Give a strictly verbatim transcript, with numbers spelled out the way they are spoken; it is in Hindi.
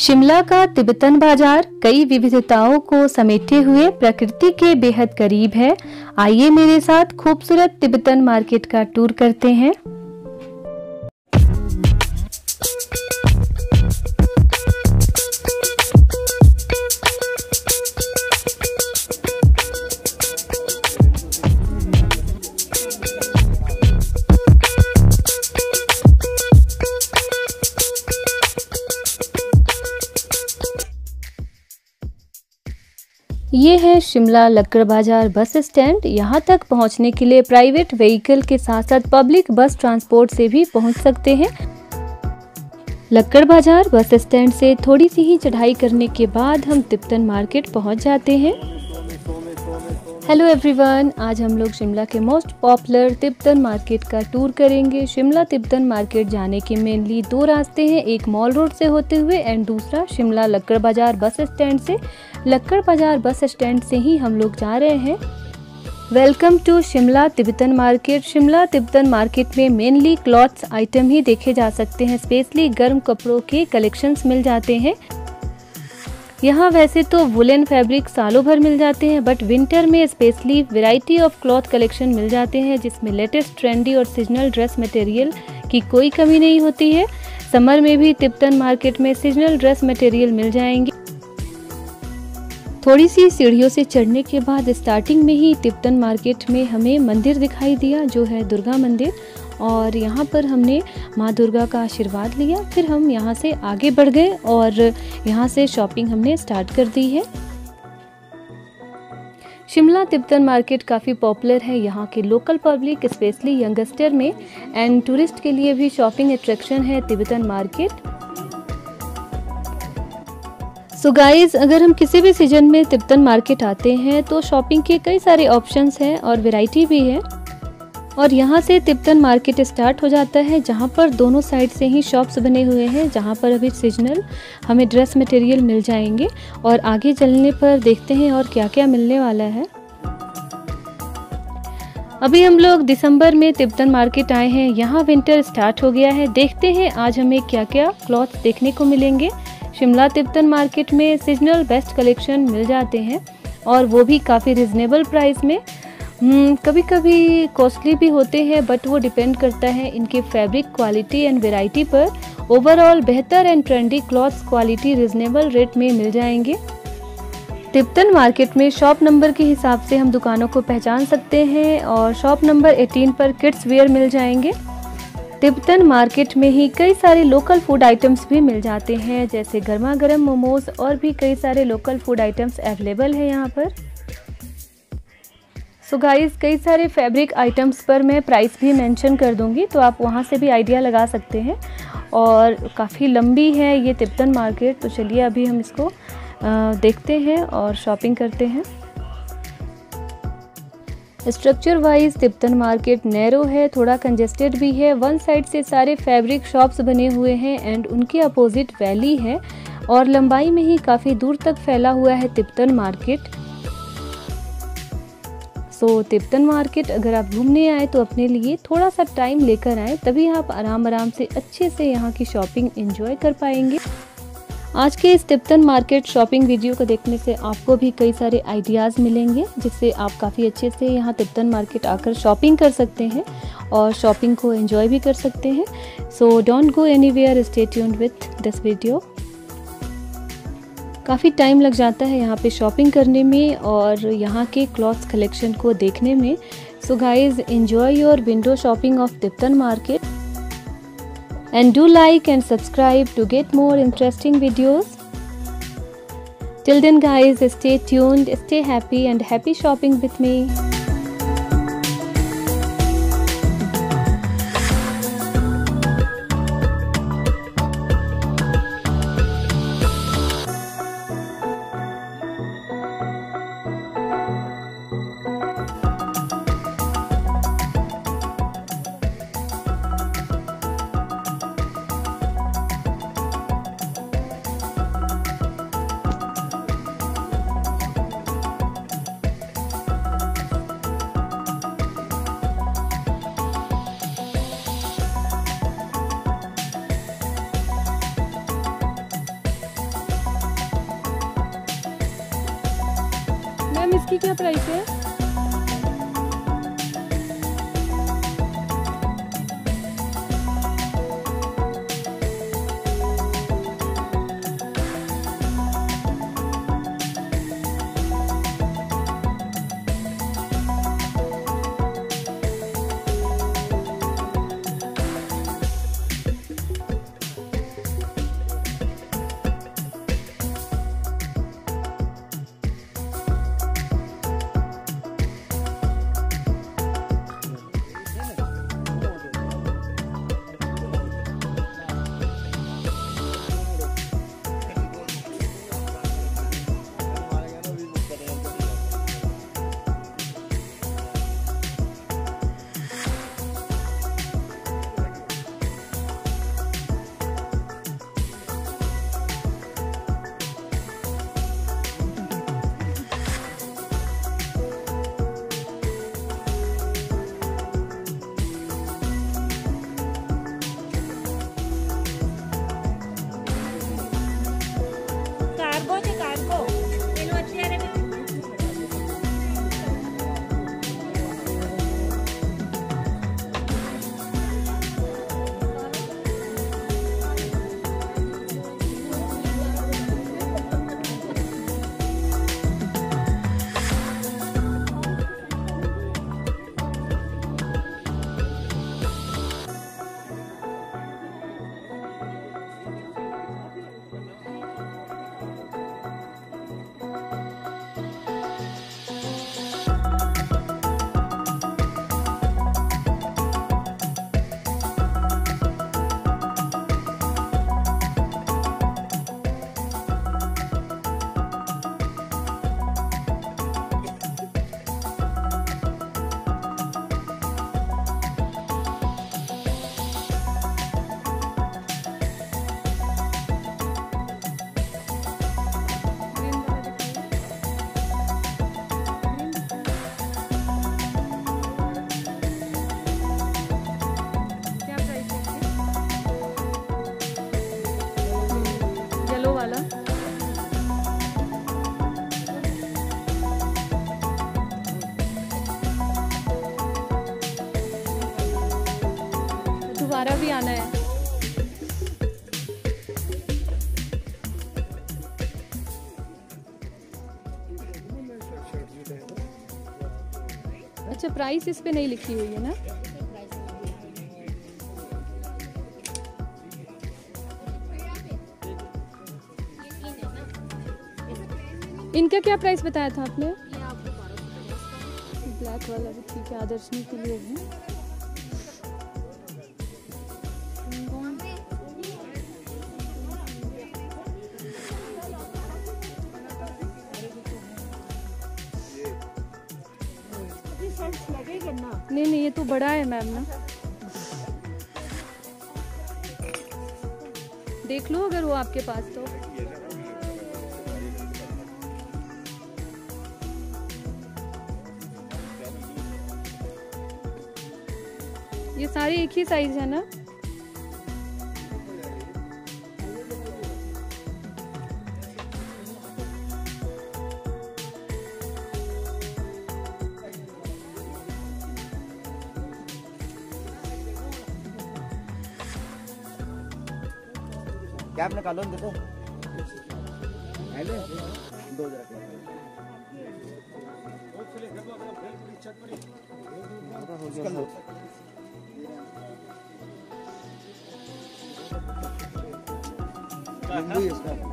शिमला का तिब्बतन बाजार कई विविधताओं को समेटे हुए प्रकृति के बेहद करीब है। आइए मेरे साथ खूबसूरत तिब्बतन मार्केट का टूर करते हैं। ये है शिमला लक्कड़ बाजार बस स्टैंड। यहाँ तक पहुँचने के लिए प्राइवेट व्हीकल के साथ साथ पब्लिक बस ट्रांसपोर्ट से भी पहुँच सकते हैं। लक्कड़ बाजार बस स्टैंड से थोड़ी सी ही चढ़ाई करने के बाद हम तिब्बतन मार्केट पहुँच जाते हैं। हेलो एवरीवन, आज हम लोग शिमला के मोस्ट पॉपुलर तिब्बतन मार्केट का टूर करेंगे। शिमला तिब्बतन मार्केट जाने के मेनली दो रास्ते हैं, एक मॉल रोड से होते हुए एंड दूसरा शिमला लक्कड़ बाजार बस स्टैंड से। लक्कड़ बाजार बस स्टैंड से ही हम लोग जा रहे हैं। Welcome to Shimla Tibetan market. Shimla Tibetan market में मेनली क्लॉथ्स आइटम ही देखे जा सकते हैं, स्पेशली गर्म कपड़ों के कलेक्शंस मिल जाते हैं। यहाँ वैसे तो वुलन फैब्रिक सालों भर मिल जाते हैं, बट विंटर में specially variety of cloth collection मिल जाते हैं, जिसमें लेटेस्ट ट्रेंडी और सीजनल ड्रेस मटेरियल की कोई कमी नहीं होती है। समर में भी तिब्बतन मार्केट में सीजनल ड्रेस मटेरियल मिल जाएंगे। थोड़ी सी सीढ़ियों से चढ़ने के बाद स्टार्टिंग में ही तिब्बतन मार्केट में हमें मंदिर दिखाई दिया, जो है दुर्गा मंदिर, और यहाँ पर हमने माँ दुर्गा का आशीर्वाद लिया। फिर हम यहाँ से आगे बढ़ गए और यहाँ से शॉपिंग हमने स्टार्ट कर दी है। शिमला तिब्बतन मार्केट काफ़ी पॉपुलर है यहाँ के लोकल पब्लिक, स्पेशली यंगस्टर में, एंड टूरिस्ट के लिए भी शॉपिंग अट्रैक्शन है Tibetan market. So so guys, अगर हम किसी भी सीजन में तिब्बतन मार्केट आते हैं तो शॉपिंग के कई सारे ऑप्शंस हैं और वैरायटी भी है। और यहाँ से तिब्बतन मार्केट स्टार्ट हो जाता है, जहाँ पर दोनों साइड से ही शॉप्स बने हुए हैं, जहाँ पर अभी सीजनल हमें ड्रेस मटेरियल मिल जाएंगे। और आगे चलने पर देखते हैं और क्या क्या मिलने वाला है। अभी हम लोग दिसंबर में तिब्बतन मार्केट आए हैं, यहाँ विंटर स्टार्ट हो गया है। देखते हैं आज हमें क्या क्या क्लॉथ देखने को मिलेंगे। शिमला तिब्बतन मार्केट में सीजनल बेस्ट कलेक्शन मिल जाते हैं और वो भी काफ़ी रिजनेबल प्राइस में। कभी कभी कॉस्टली भी होते हैं, बट वो डिपेंड करता है इनके फैब्रिक क्वालिटी एंड वैरायटी पर। ओवरऑल बेहतर and trendy clothes quality reasonable rate में मिल जाएंगे। तिब्बतन मार्केट में शॉप नंबर के हिसाब से हम दुकानों को पहचान सकते हैं और शॉप नंबर अठारह पर किड्स वेयर मिल जाएंगे। तिब्बतन मार्केट में ही कई सारे लोकल फूड आइटम्स भी मिल जाते हैं, जैसे गर्मा गर्म मोमोज और भी कई सारे लोकल फूड आइटम्स अवेलेबल है यहाँ पर। सो गाइस, कई सारे फैब्रिक आइटम्स पर मैं प्राइस भी मेंशन कर दूंगी, तो आप वहाँ से भी आइडिया लगा सकते हैं। और काफ़ी लंबी है ये तिब्बतन मार्केट, तो चलिए अभी हम इसको देखते हैं और शॉपिंग करते हैं। Structure wise Tibetan market narrow है, थोड़ा कंजेस्टेड भी है। वन साइड से सारे फैब्रिक शॉप्स बने हुए हैं एंड उनके अपोजिट वैली है, और लंबाई में ही काफ़ी दूर तक फैला हुआ है Tibetan market. So Tibetan market अगर आप घूमने आए तो अपने लिए थोड़ा सा टाइम लेकर आए, तभी आप आराम आराम से अच्छे से यहाँ की शॉपिंग एंजॉय कर पाएंगे। आज के इस तिब्बतन मार्केट शॉपिंग वीडियो को देखने से आपको भी कई सारे आइडियाज़ मिलेंगे, जिससे आप काफ़ी अच्छे से यहाँ तिब्बतन मार्केट आकर शॉपिंग कर सकते हैं और शॉपिंग को एंजॉय भी कर सकते हैं। So don't go anywhere, stay tuned with this video. काफ़ी टाइम लग जाता है यहाँ पे शॉपिंग करने में और यहाँ के क्लॉथ्स कलेक्शन को देखने में। So guys, enjoy your window shopping of Tibetan market and do like and subscribe to get more interesting videos. Till then guys, stay tuned, stay happy and happy shopping with me. इसकी क्या प्राइस है? दोबारा भी आना है। अच्छा, प्राइस इस पे नहीं लिखी हुई है ना? इनका क्या प्राइस बताया था आपने? ये आपको ब्लैक वाला भी ठीक है, आदर्शनी के लिए है। नहीं नहीं, ये तो बड़ा है मैम ना, देख लो अगर वो आपके पास तो। ये सारे एक ही साइज है ना? कैप निकालो, दे दो दो जरा। I'm doing this.